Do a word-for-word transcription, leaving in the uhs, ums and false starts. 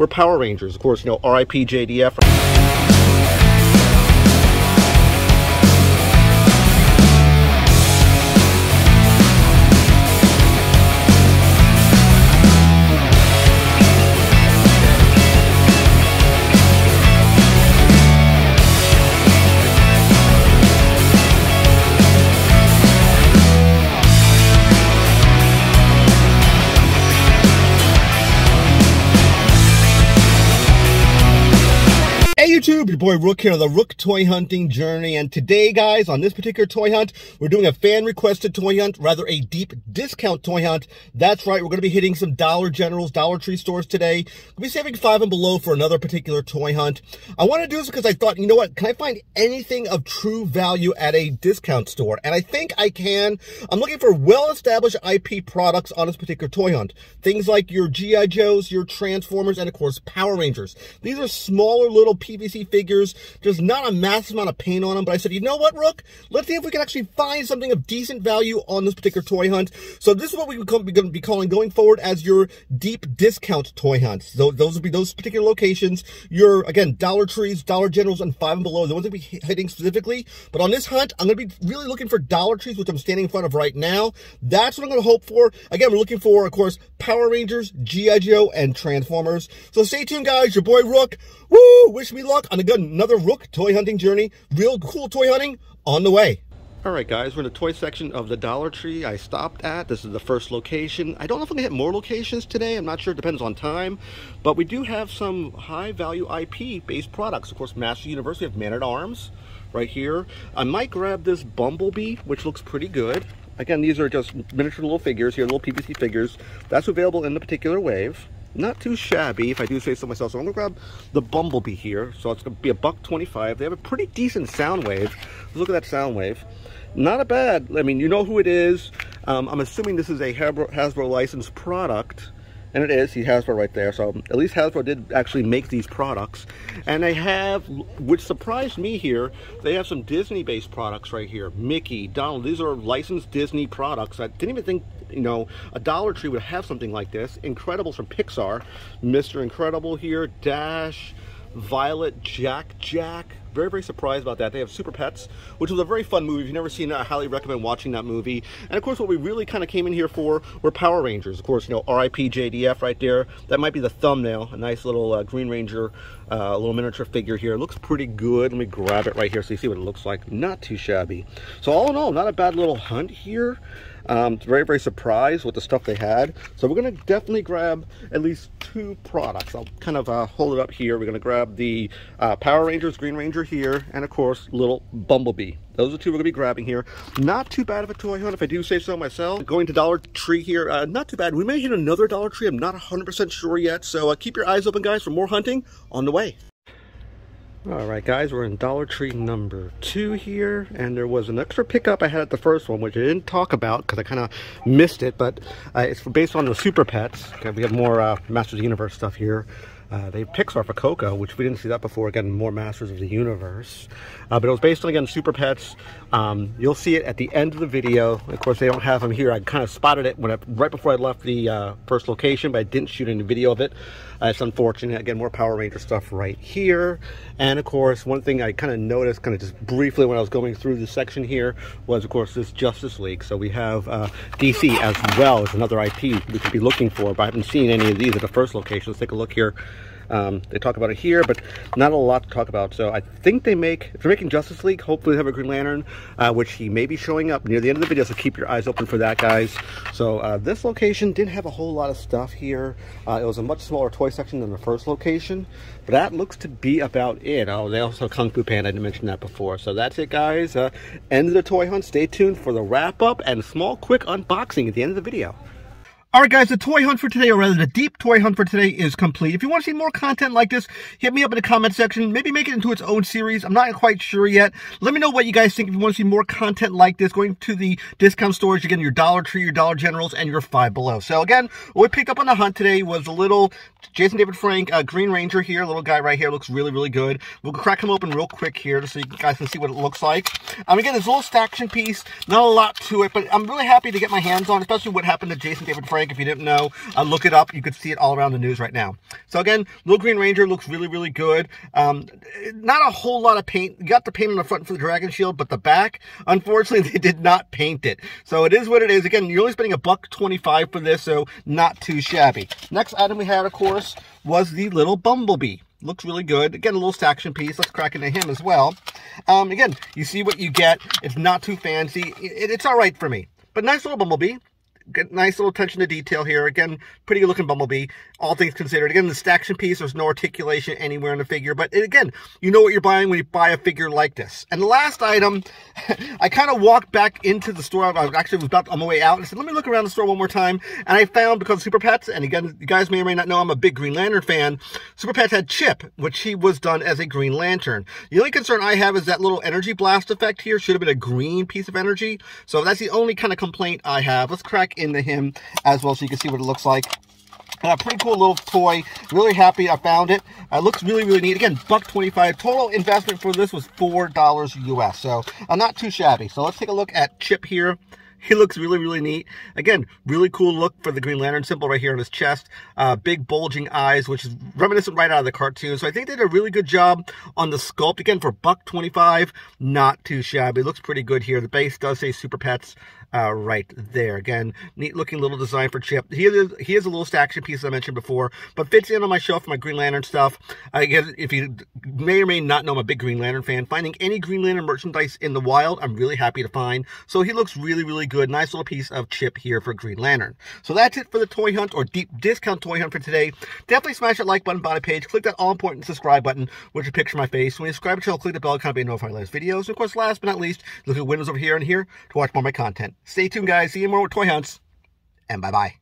were Power Rangers. Of course, you know, R I P J D F. YouTube, your boy Rook here on the Rook Toy Hunting Journey, and today guys, on this particular toy hunt, we're doing a fan requested toy hunt, rather a deep discount toy hunt. That's right, we're going to be hitting some Dollar Generals, Dollar Tree stores today. We'll be saving five and below for another particular toy hunt. I want to do this because I thought, you know what, can I find anything of true value at a discount store? And I think I can. I'm looking for well-established I P products on this particular toy hunt. Things like your G I Joes, your Transformers, and of course Power Rangers. These are smaller little pieces P V C figures. There's not a massive amount of paint on them, but I said, you know what, Rook? Let's see if we can actually find something of decent value on this particular toy hunt. So this is what we're going to be calling going forward as your deep discount toy hunts. So those would be those particular locations. Your, again, Dollar Trees, Dollar Generals, and Five and Below. The ones that we're hitting specifically. But on this hunt, I'm going to be really looking for Dollar Trees, which I'm standing in front of right now. That's what I'm going to hope for. Again, we're looking for, of course, Power Rangers, G I Joe, and Transformers. So stay tuned, guys. Your boy, Rook. Woo! Wish me luck on again another Rook toy hunting journey. Real cool toy hunting on the way. All right guys, we're in the toy section of the Dollar Tree I stopped at. This is the first location. I don't know if I'm gonna hit more locations today. I'm not sure, it depends on time, but we do have some high value I P based products. Of course, Masters of the Universe, we have Man at Arms right here. I might grab this Bumblebee, which looks pretty good. Again, these are just miniature little figures here, little P V C figures. That's available in the particular wave. Not too shabby, if I do say so myself. So I'm gonna grab the Bumblebee here. So it's gonna be a buck twenty-five. They have a pretty decent Sound Wave. Let's look at that Sound Wave. Not a bad. I mean, you know who it is. Um, I'm assuming this is a Hasbro, Hasbro licensed product, and it is. See Hasbro right there. So at least Hasbro did actually make these products, and they have, which surprised me here, they have some Disney-based products right here. Mickey, Donald. These are licensed Disney products. I didn't even think, you know, a Dollar Tree would have something like this. Incredibles from Pixar, Mister Incredible here, Dash, Violet, Jack Jack. Very, very surprised about that. They have Super Pets, which was a very fun movie. If you've never seen it, I highly recommend watching that movie. And of course, what we really kind of came in here for were Power Rangers. Of course, you know, R I P J D F right there. That might be the thumbnail. A nice little uh, Green Ranger, uh, little miniature figure here. It looks pretty good. Let me grab it right here so you see what it looks like. Not too shabby. So all in all, not a bad little hunt here. Um, very, very surprised with the stuff they had. So we're going to definitely grab at least two products. I'll kind of uh, hold it up here. We're going to grab the uh, Power Rangers, Green Ranger here, and of course, little Bumblebee. Those are two we're going to be grabbing here. Not too bad of a toy hunt, if I do say so myself. Going to Dollar Tree here, uh, not too bad. We may hit another Dollar Tree. I'm not one hundred percent sure yet. So uh, keep your eyes open, guys, for more hunting on the way. All right, guys, we're in Dollar Tree number two here, and there was an extra pickup I had at the first one, which I didn't talk about because I kind of missed it, but uh, it's based on the Super Pets. Okay, we have more uh, Masters of the Universe stuff here. Uh, they Pixar for Coco, which we didn't see that before. Again, more Masters of the Universe. Uh, but it was based on, again, Super Pets. Um, you'll see it at the end of the video. Of course, they don't have them here. I kind of spotted it when I, right before I left the uh, first location, but I didn't shoot any video of it. Uh, it's unfortunate. Again, more Power Ranger stuff right here. And, of course, one thing I kind of noticed kind of just briefly when I was going through this section here was, of course, this Justice League. So we have uh, D C as well as another I P we could be looking for, but I haven't seen any of these at the first location. Let's take a look here. Um, they talk about it here, but not a lot to talk about. So I think they make, if they're making Justice League, hopefully they have a Green Lantern, uh, which he may be showing up near the end of the video, so keep your eyes open for that, guys. So uh, this location didn't have a whole lot of stuff here. Uh, it was a much smaller toy section than the first location, but that looks to be about it. Oh, they also have Kung Fu Panda. I didn't mention that before. So that's it, guys. Uh, end of the toy hunt. Stay tuned for the wrap-up and a small, quick unboxing at the end of the video. Alright guys, the toy hunt for today, or rather the deep toy hunt for today, is complete. If you want to see more content like this, hit me up in the comment section. Maybe make it into its own series. I'm not quite sure yet. Let me know what you guys think if you want to see more content like this. Going to the discount stores, again, your Dollar Tree, your Dollar Generals, and your Five Below. So again, what we picked up on the hunt today was a little Jason David Frank uh, Green Ranger here. Little guy right here looks really, really good. We'll crack him open real quick here so you guys can see what it looks like. Um, again, this little staction piece, not a lot to it, but I'm really happy to get my hands on, especially what happened to Jason David Frank. Frank, if you didn't know. Uh, look it up. You could see it all around the news right now. So again, Little Green Ranger looks really, really good. Um, not a whole lot of paint. You got the paint on the front for the dragon shield, but the back, unfortunately, they did not paint it. So it is what it is. Again, you're only spending a buck twenty-five for this, so not too shabby. Next item we had, of course, was the little Bumblebee. Looks really good. Again, a little action piece. Let's crack into him as well. Um, again, you see what you get. It's not too fancy. It, it's all right for me. But nice little Bumblebee. Good, nice little attention to detail here. Again, pretty good looking Bumblebee, all things considered. Again, this action piece, there's no articulation anywhere in the figure. But it, again, you know what you're buying when you buy a figure like this. And the last item, I kind of walked back into the store. I was actually was about on my way out and I said, let me look around the store one more time. And I found, because of Super Pets, and again, you guys may or may not know, I'm a big Green Lantern fan. Super Pets had Chip, which he was done as a Green Lantern. The only concern I have is that little energy blast effect here should have been a green piece of energy. So that's the only kind of complaint I have. Let's crack into him as well so you can see what it looks like. Uh, pretty cool little toy. Really happy I found it. It uh, looks really, really neat. Again, buck twenty-five. Total investment for this was four dollars U S. So uh, not too shabby. So let's take a look at Chip here. He looks really, really neat. Again, really cool look for the Green Lantern symbol right here on his chest. Uh, big bulging eyes, which is reminiscent right out of the cartoon. So I think they did a really good job on the sculpt. Again, for buck twenty-five, not too shabby. Looks pretty good here. The base does say Super Pets uh, right there. Again, neat looking little design for Chip. He is, he is a little action piece I mentioned before, but fits in on my shelf for my Green Lantern stuff. Again, if you may or may not know, I'm a big Green Lantern fan. Finding any Green Lantern merchandise in the wild, I'm really happy to find. So he looks really, really good. Good, nice little piece of Chip here for Green Lantern. So that's it for the toy hunt, or deep discount toy hunt for today. Definitely smash that like button by the page, click that all important subscribe button, which is a picture of my face. When you subscribe to the channel, click the bell icon to be notified of my latest videos. And of course, last but not least, look at the windows over here and here to watch more of my content. Stay tuned, guys. See you more with toy hunts, and bye bye.